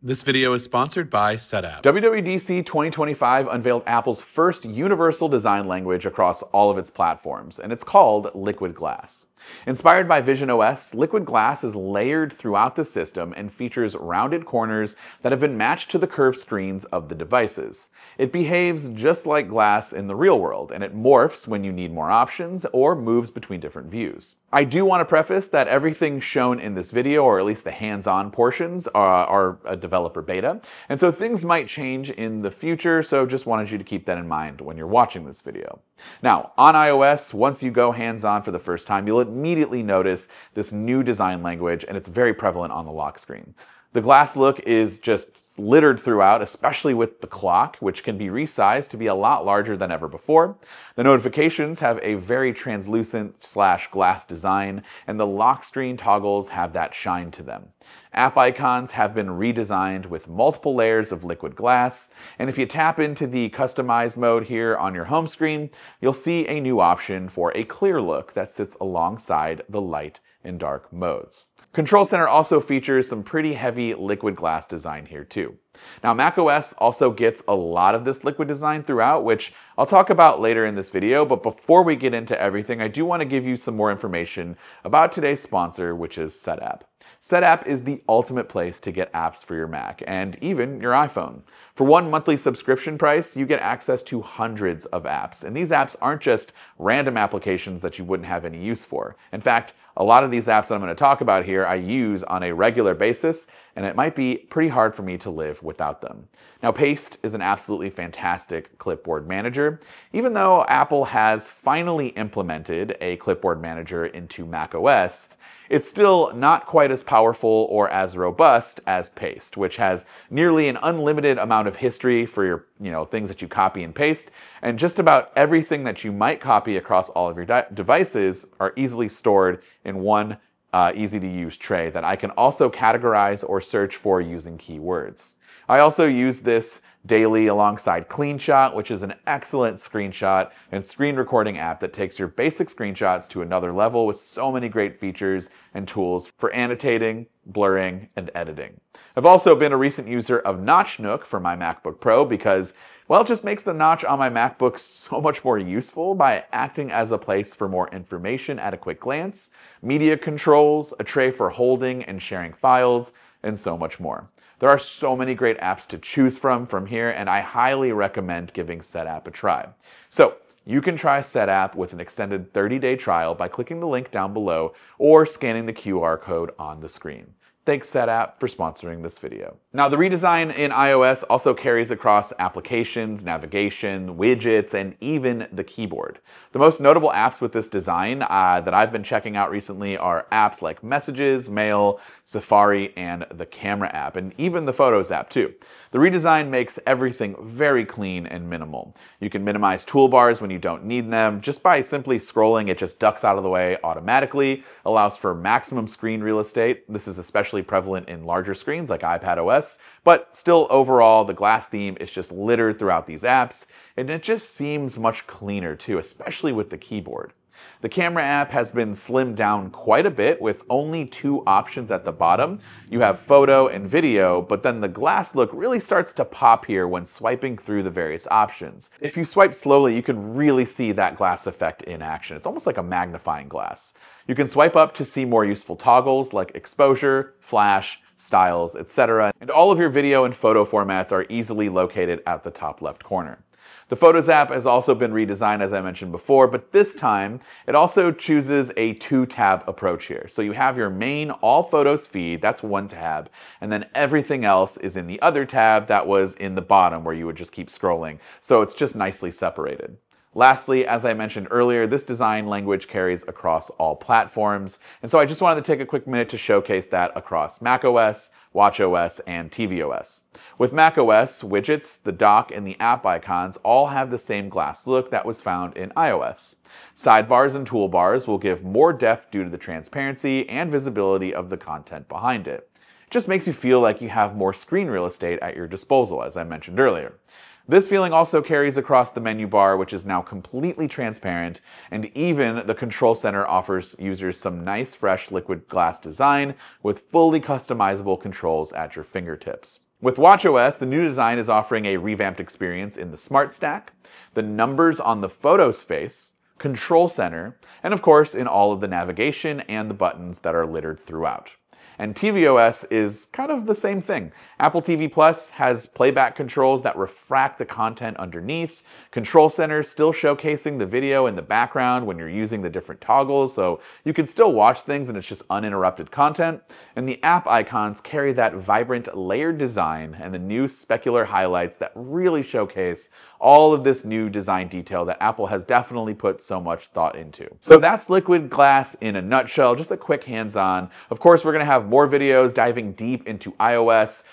This video is sponsored by Setapp. WWDC 2025 unveiled Apple's first universal design language across all of its platforms, and it's called Liquid Glass. Inspired by visionOS, Liquid Glass is layered throughout the system and features rounded corners that have been matched to the curved screens of the devices. It behaves just like glass in the real world, and it morphs when you need more options or moves between different views. I do want to preface that everything shown in this video, or at least the hands-on portions, are a developer beta, and so things might change in the future, so just wanted you to keep that in mind when you're watching this video. Now, on iOS, once you go hands-on for the first time, you'll immediately notice this new design language, and it's very prevalent on the lock screen. The glass look is just littered throughout, especially with the clock, which can be resized to be a lot larger than ever before. The notifications have a very translucent / glass design, and the lock screen toggles have that shine to them. App icons have been redesigned with multiple layers of liquid glass, and if you tap into the customize mode here on your home screen, you'll see a new option for a clear look that sits alongside the light and dark modes. Control Center also features some pretty heavy liquid glass design here too. Now, macOS also gets a lot of this liquid design throughout, which I'll talk about later in this video, but before we get into everything, I do want to give you some more information about today's sponsor, which is Setapp. Setapp is the ultimate place to get apps for your Mac and even your iPhone. For one monthly subscription price, you get access to hundreds of apps, and these apps aren't just random applications that you wouldn't have any use for. In fact, a lot of these apps that I'm going to talk about here I use on a regular basis, and it might be pretty hard for me to live without them. Now, Paste is an absolutely fantastic clipboard manager. Even though Apple has finally implemented a clipboard manager into macOS, it's still not quite as powerful or as robust as Paste, which has nearly an unlimited amount of history for your, things that you copy and paste, and just about everything that you might copy across all of your devices are easily stored in one easy-to-use tray that I can also categorize or search for using keywords. I also use this daily alongside CleanShot, which is an excellent screenshot and screen recording app that takes your basic screenshots to another level with so many great features and tools for annotating, blurring, and editing. I've also been a recent user of Notchnook for my MacBook Pro because, well, it just makes the notch on my MacBook so much more useful by acting as a place for more information at a quick glance, media controls, a tray for holding and sharing files, and so much more. There are so many great apps to choose from here, and I highly recommend giving Setapp a try. So you can try Setapp with an extended 30-day trial by clicking the link down below or scanning the QR code on the screen. Thanks, Setapp, for sponsoring this video. Now, the redesign in iOS also carries across applications, navigation, widgets, and even the keyboard. The most notable apps with this design that I've been checking out recently are apps like Messages, Mail, Safari, and the Camera app, and even the Photos app too. The redesign makes everything very clean and minimal. You can minimize toolbars when you don't need them. Just by simply scrolling, it just ducks out of the way automatically, allows for maximum screen real estate. This is especially prevalent in larger screens like iPadOS, but still overall the glass theme is just littered throughout these apps, and it just seems much cleaner too, especially with the keyboard. The Camera app has been slimmed down quite a bit with only two options at the bottom. You have photo and video, but then the glass look really starts to pop here when swiping through the various options. If you swipe slowly, you can really see that glass effect in action. It's almost like a magnifying glass. You can swipe up to see more useful toggles like exposure, flash, styles, etc. And all of your video and photo formats are easily located at the top left corner. The Photos app has also been redesigned, as I mentioned before, but this time it also chooses a two-tab approach here. So you have your main all photos feed, that's one tab, and then everything else is in the other tab that was in the bottom where you would just keep scrolling. So it's just nicely separated. Lastly, as I mentioned earlier, this design language carries across all platforms, and so I just wanted to take a quick minute to showcase that across macOS, watchOS, and tvOS. With macOS, widgets, the dock, and the app icons all have the same glass look that was found in iOS. Sidebars and toolbars will give more depth due to the transparency and visibility of the content behind it. It just makes you feel like you have more screen real estate at your disposal, as I mentioned earlier. This feeling also carries across the menu bar, which is now completely transparent, and even the Control Center offers users some nice, fresh liquid glass design with fully customizable controls at your fingertips. With watchOS, the new design is offering a revamped experience in the Smart Stack, the numbers on the Photos face, Control Center, and of course in all of the navigation and the buttons that are littered throughout. And tvOS is kind of the same thing. Apple TV Plus has playback controls that refract the content underneath, Control Center still showcasing the video in the background when you're using the different toggles, so you can still watch things and it's just uninterrupted content, and the app icons carry that vibrant layered design and the new specular highlights that really showcase all of this new design detail that Apple has definitely put so much thought into. So that's Liquid Glass in a nutshell, just a quick hands-on. Of course, we're gonna have more videos diving deep into iOS,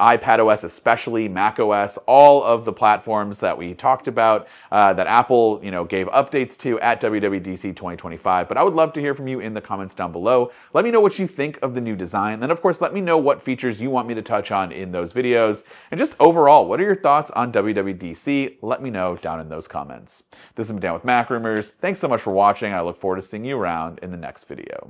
iPadOS especially, macOS, all of the platforms that we talked about that Apple gave updates to at WWDC 2025. But I would love to hear from you in the comments down below. Let me know what you think of the new design. And of course, let me know what features you want me to touch on in those videos. And just overall, what are your thoughts on WWDC? Let me know down in those comments. This has been Dan with MacRumors. Thanks so much for watching. I look forward to seeing you around in the next video.